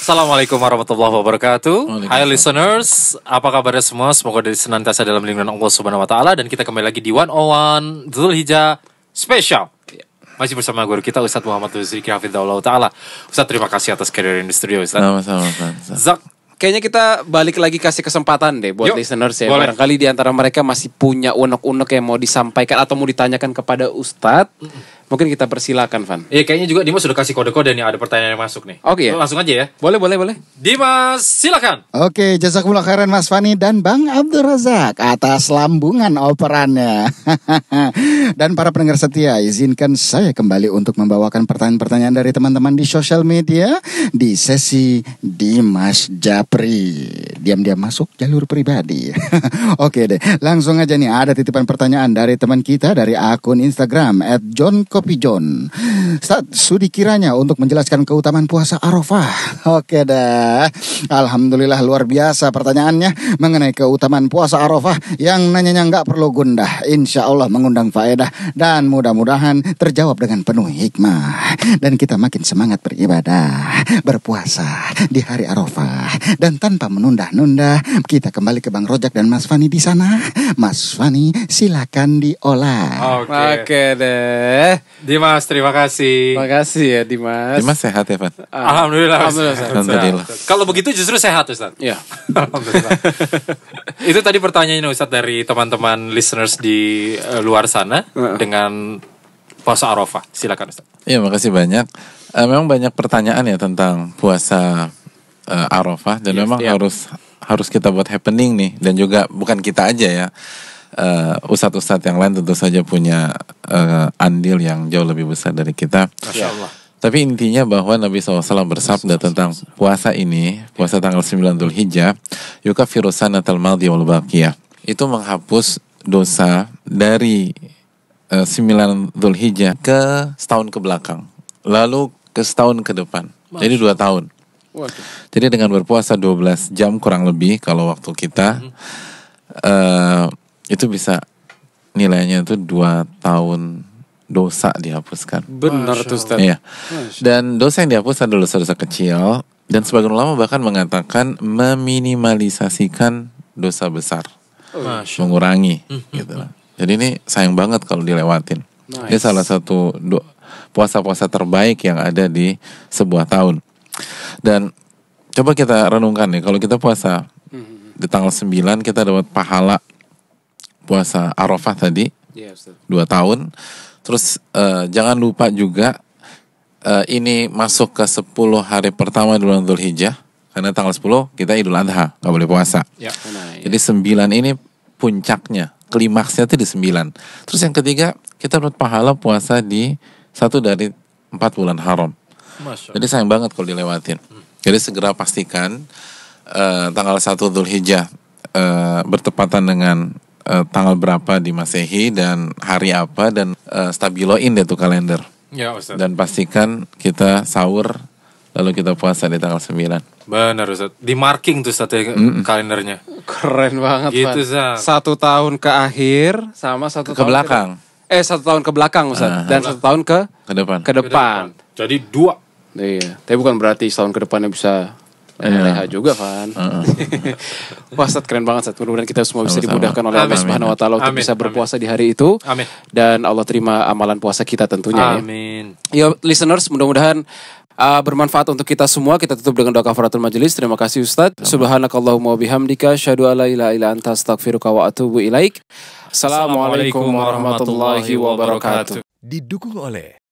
Assalamualaikum warahmatullahi wabarakatuh. Hai listeners, apa kabarnya semua? Semoga senantiasa dalam lindungan Allah Subhanahu wa taala, dan kita kembali lagi di 101 Dzulhijjah Special. Masih bersama guru kita Ustaz Muhammad Nuzul Dzikri hafizahullah taala. Ustaz, terima kasih atas kehadiran di studio, Ustaz. Sama-sama, Ustaz. Zak, kayaknya kita balik lagi kasih kesempatan deh buat listeners ya. Barangkali di antara mereka masih punya unek-unek yang mau disampaikan atau mau ditanyakan kepada Ustadz. Mungkin kita persilakan, Van. Iya, kayaknya juga Dimas sudah kasih kode-kode nih, ada pertanyaan yang masuk nih. Oke, ya. Langsung aja ya. Boleh. Dimas, silakan. Oke, jazakumullah khairan Mas Fani dan Bang Abdul Razak atas lambungan operannya. Dan para pendengar setia, izinkan saya kembali untuk membawakan pertanyaan-pertanyaan dari teman-teman di sosial media di sesi Dimas Japri. Diam-diam masuk jalur pribadi. Oke deh, langsung aja nih, ada titipan pertanyaan dari teman kita dari akun Instagram @johnkopijon. Sudi kiranya untuk menjelaskan keutamaan puasa Arafah. Oke deh, alhamdulillah luar biasa pertanyaannya mengenai keutamaan puasa Arafah. Yang nanyanya nggak perlu gundah, insya Allah mengundang faedah dan mudah-mudahan terjawab dengan penuh hikmah, dan kita makin semangat beribadah, berpuasa di hari Arafah. Dan tanpa menunda-nunda, kita kembali ke Bang Rojak dan Mas Fani di sana. Mas Fani, silakan diolah. Oke deh. Dimas, terima kasih. Terima kasih ya, Dimas. Dimas sehat ya, Pak? Alhamdulillah. Kalau begitu justru sehat, Ustaz. Iya. Alhamdulillah. Itu tadi pertanyaannya, Ustaz, dari teman-teman listeners di luar sana dengan puasa Arafah. Silakan, Ustaz. Iya, makasih banyak. Memang banyak pertanyaan ya tentang puasa Arafah, dan memang harus kita buat happening nih, dan juga bukan kita aja ya, ustadz-ustadz yang lain tentu saja punya andil yang jauh lebih besar dari kita. Masya Allah. Tapi intinya bahwa Nabi SAW bersabda tentang puasa ini, puasa tanggal 9 Dzulhijjah, yukaffiru sanatal madhi wal baqiyah, itu menghapus dosa dari 9 Dzulhijjah ke setahun ke belakang, lalu ke setahun ke depan. Jadi 2 tahun. Waduh. Jadi dengan berpuasa 12 jam kurang lebih kalau waktu kita, itu bisa nilainya itu 2 tahun dosa dihapuskan. Benar tuh, Ustaz. Iya. Dan dosa yang dihapus adalah dosa-dosa kecil, dan sebagian ulama bahkan mengatakan meminimalisasikan dosa besar. Mengurangi gitu. Jadi ini sayang banget kalau dilewatin. Ini salah satu puasa-puasa terbaik yang ada di sebuah tahun. Dan coba kita renungkan nih, kalau kita puasa di tanggal 9 kita dapat pahala puasa Arafah tadi 2 tahun. Terus jangan lupa juga ini masuk ke 10 hari pertama di bulan Dzulhijjah, karena tanggal 10 kita Idul Adha, gak boleh puasa. Jadi 9 ini puncaknya, klimaksnya itu di 9. Terus yang ketiga, kita dapat pahala puasa di 1 dari 4 bulan haram. Jadi sayang banget kalau dilewatin. Jadi segera pastikan tanggal 1 Dzulhijjah bertepatan dengan tanggal berapa di Masehi dan hari apa, dan stabiloin deh tuh kalender. Ya, Ustaz. Dan pastikan kita sahur lalu kita puasa di tanggal 9. Benar, Ustaz. Di marking tuh satu kalendernya. Keren banget, gitu, Ustaz. 1 tahun ke akhir sama 1 tahun ke belakang. Satu tahun ke belakang, Ustaz. Dan 1 tahun ke depan. Jadi 2. Iya, tapi bukan berarti setahun ke depannya bisa leha juga, Van. Wah, Ustaz, keren banget, Ustaz. Mudah-mudahan kita semua bisa dimudahkan oleh Allah Subhanahu wa taala untuk bisa berpuasa di hari itu. Dan Allah terima amalan puasa kita tentunya. Ya, listeners, mudah-mudahan bermanfaat untuk kita semua. Kita tutup dengan doa kafaratul majelis. Terima kasih, Ustaz. Subhanakallahumma wabihamdika asyhadu alla ilaha illa anta astaghfiruka wa atubu ilaik. Assalamualaikum warahmatullahi wabarakatuh. Didukung oleh